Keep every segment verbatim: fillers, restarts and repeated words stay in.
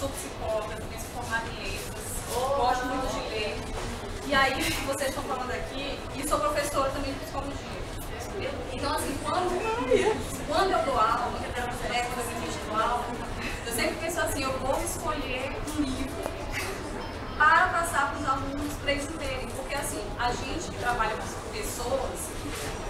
sou psicóloga, também sou formada em letras, oh, gosto muito de ler. E aí, o que vocês estão falando aqui, e sou professora também de psicologia. Então, assim, quando, quando eu dou aula, né, quando eu me dou aula, eu sempre penso assim, eu vou escolher um livro para passar para os alunos, para eles verem. Porque, assim, a gente que trabalha com pessoas,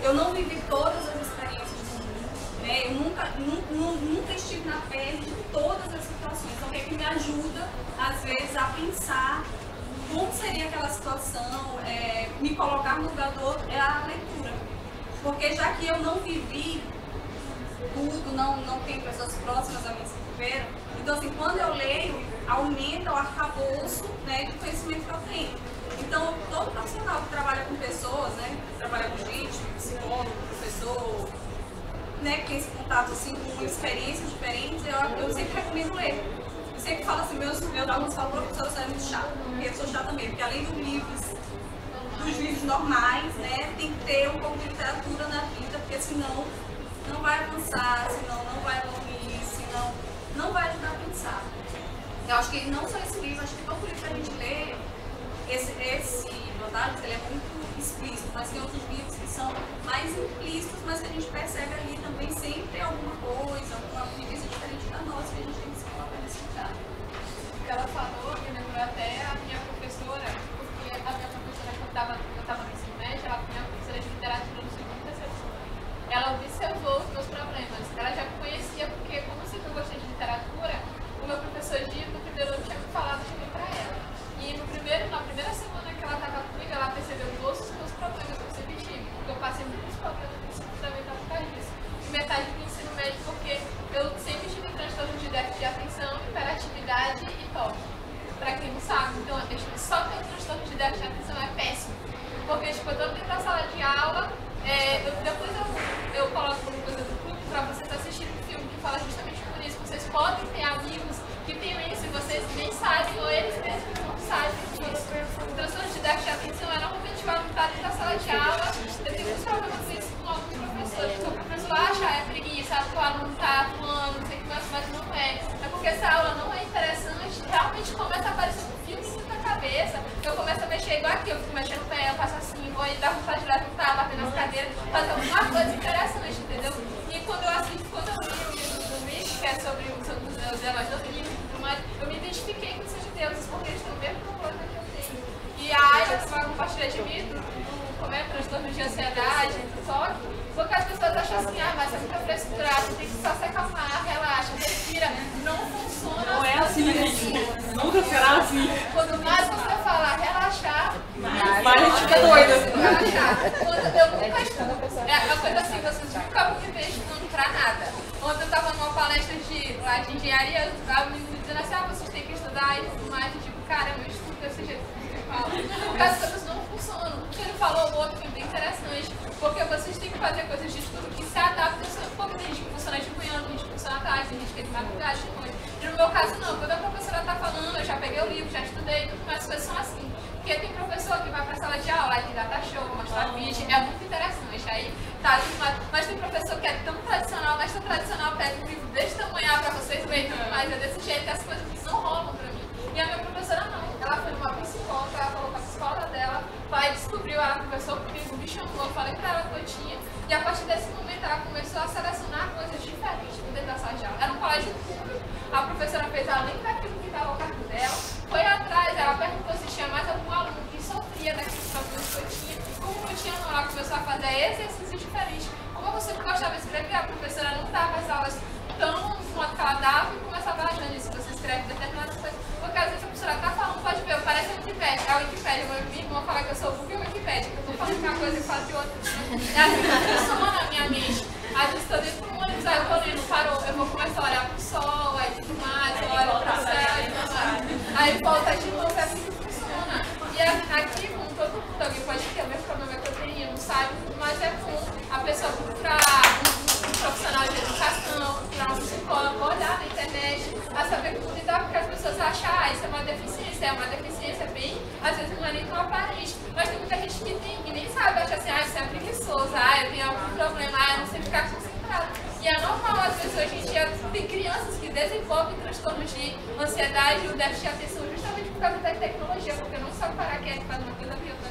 eu não vivi todas as experiências do mundo, né? Eu nunca, nunca, nunca estive na pele de todas as situações. Então, o que é que me ajuda, às vezes, a pensar como seria aquela situação, é, me colocar no lugar do outro, é a leitura. Porque já que eu não vivi tudo, não, não tenho pessoas próximas a mim que viveram, então assim, quando eu leio, aumenta o arcabouço, né, do conhecimento que eu tenho. Então, todo profissional que trabalha com pessoas, né, que trabalha com gente, psicólogo, professor, né, que tem esse contato assim, com experiências diferentes, eu, eu sempre recomendo ler. Eu sempre falo assim, meus, meus alunos falam, professor, eu sou muito chato, porque eu sou chata também, porque além dos livros, dos livros normais, né, tem que ter um pouco de literatura na vida, porque senão não vai avançar, senão não vai evoluir, senão não vai ajudar a pensar. Eu acho que não só esse livro, acho que todo livro que a gente lê, esse, esse Vantagens, ele é muito explícito, mas tem outros livros que são mais implícitos, mas que a gente percebe ali também sempre alguma coisa, alguma vivência diferente da nossa, que a gente tem que se colocar nesse lugar. O que ela falou, me lembrou até a minha professora, porque a minha professora que eu estava no ensino médio, ela foi minha professora de literatura no segundo terceiro. Ela observou os meus problemas, ela já conhecia, porque como eu sempre gostei de literatura, o meu professor de no primeiro ano tinha me falado que para ela. E no primeiro, na primeira semana que ela estava comigo, ela percebeu todos os meus problemas que eu sempre tive, porque eu passei muitos problemas no ensino fundamental por causa disso. E metade do ensino médio, porque eu sempre tive transtorno de déficit de atenção, hiperatividade e toque. Para quem não sabe, então, só ter um transtorno de déficit de atenção é péssimo. Porque, tipo, eu tô dentro da sala de aula, é, eu, depois eu, eu coloco uma coisa do clube para vocês assistirem um filme que fala justamente por isso. Vocês podem ter amigos que tenham isso e vocês nem sabem, ou eles mesmos não sabem disso. O transtorno de déficit de atenção é normalmente validado da sala de aula. Eu tenho muitos problemas com isso com alguns professores. Então, o professor acha, ah, é preguiça, o aluno está atuando, não sei o que mais, mas não é. É porque essa aula não é interessante, realmente começa a aparecer um filme em minha cabeça. Eu começo a mexer igual aqui, eu fico mexendo o pé, eu faço assim, ou ainda dá vontade de levantar, bater nas cadeiras, fazer alguma coisa interessante, entendeu? E quando eu assisto, quando eu li o livro do Nietzsche, que é sobre os heróis do livro, eu me identifiquei com esses deuses, porque eles têm o mesmo problema que eu tenho. E a Ayla vai compartilhar de mim, como é, transtorno de ansiedade, do toque, porque as pessoas acham assim, ah, mas é muita frescura, você tem que só se acalmar, relaxa, respira, não funciona. Não é assim, gente, nunca será assim. Quando mais você falar relaxar, mais a gente fica doida. Eu nunca escuto, é uma coisa assim, vocês nunca me veem estudando pra nada. Ontem eu estava numa palestra de, lá, de engenharia, eu estava me dizendo assim, ah, vocês têm que estudar e tudo mais, eu digo, cara, eu não estudo desse jeito que você fala, porque as coisas não funcionam. O que ele falou, o outro foi bem interessante, porque vocês têm que fazer coisas de estudo que se adaptam, porque tem gente que funciona de manhã, tem gente que funciona à tarde, tem gente que é de madrugada, de noite. No meu caso não, quando a professora está falando, eu já peguei o livro, já estudei, tudo mais, as coisas são assim. Porque tem professor que vai para a sala de aula, ele dá tá show, mostra vídeo, é muito interessante, aí tá animado. Mas tem professor que é tão tradicional, mas tão tradicional, pega um livro desse tamanho para vocês verem, mas é desse jeito, as coisas não rolam para mim. E a minha professora não, ela foi numa psicóloga, ela falou com a psicóloga dela, pai descobriu, ela conversou comigo, me chamou, falei para ela que eu tinha, e a partir desse momento ela começou a selecionar coisas diferentes dentro da sala de aula. Era um colégio público, a professora fez além daquilo que estava ao cargo dela, foi atrás, ela perguntou se tinha mais algum aluno que sofria daqueles problemas que eu tinha, como não tinha, ela começou a fazer exercícios diferentes. Como a pessoa que gostava de escrever, a professora não dava as aulas tão no modo que ela dava e começava a dizer se você escreve determinadas coisas, porque às vezes a professora está falando, pode ver, parece a Wikipédia, a Wikipédia, minha irmã fala que eu sou o que é Wikipédia, que eu estou falando uma coisa e falo de outra, é assim que funciona na minha mente. Às vezes estou dentro do ônibus, aí eu estou lendo, parou, eu vou começar a olhar para o sol, aí tudo mais, eu olho para o céu, e tudo mais. Aí volta de novo, é assim que funciona. E aqui, como todo mundo, alguém pode ter o mesmo problema que eu tenho, não sabe, mas é bom a pessoa procurar um profissional de educação, procurar um psicólogo, olhar na internet, a saber como lidar, porque as pessoas acham, ah, isso é uma deficiência, é uma deficiência bem, às vezes não é nem tão aparente. Mas tem muita gente que tem, que nem sabe, acha assim, ah, isso é preguiçoso, ah, eu tenho algum problema, ah, eu não sei ficar concentrado. E é normal, às vezes, hoje em dia, tem crianças que desenvolvem transtornos de ansiedade ou déficit de atenção justamente por causa da tecnologia, porque não sabe parar quieto, fazer uma coisa que eu